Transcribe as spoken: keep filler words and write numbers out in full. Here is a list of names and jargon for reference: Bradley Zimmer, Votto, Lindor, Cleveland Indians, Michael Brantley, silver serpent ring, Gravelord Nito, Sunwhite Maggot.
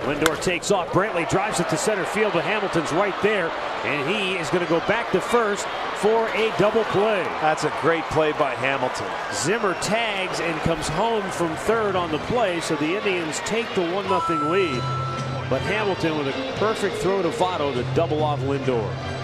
Lindor takes off. Brantley drives it to center field, but Hamilton's right there, and he is going to go back to first for a double play. That's a great play by Hamilton. Zimmer tags and comes home from third on the play, so the Indians take the one nothing lead. But Hamilton with a perfect throw to Votto to double off Lindor.